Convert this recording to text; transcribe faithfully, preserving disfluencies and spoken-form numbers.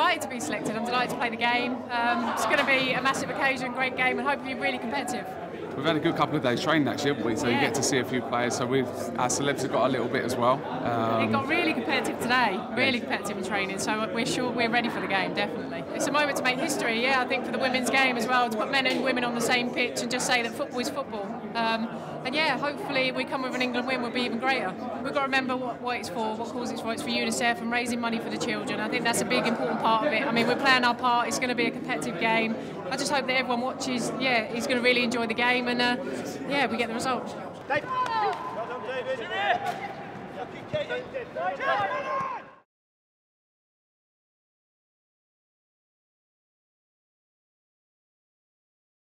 delighted to be selected. I'm delighted to play the game. Um, it's going to be a massive occasion, great game, and hopefully really competitive. We've had a good couple of days training actually, haven't we? So yeah. You get to see a few players. So we've our celebs have got a little bit as well. Um, it got really competitive today, really yes. competitive in training. So we're sure we're ready for the game, definitely. It's a moment to make history, yeah. I think for the women's game as well, to put men and women on the same pitch and just say that football is football. Um, and yeah, hopefully if we come with an England win, we'll be even greater. We've got to remember what, what it's for, what cause it's for. It's for UNICEF and raising money for the children. I think that's a big important part of it. I mean, we're playing our part. It's going to be a competitive game. I just hope that everyone watches. Yeah, he's going to really enjoy the game. And uh, yeah, we get the result. Dave. Well done, David.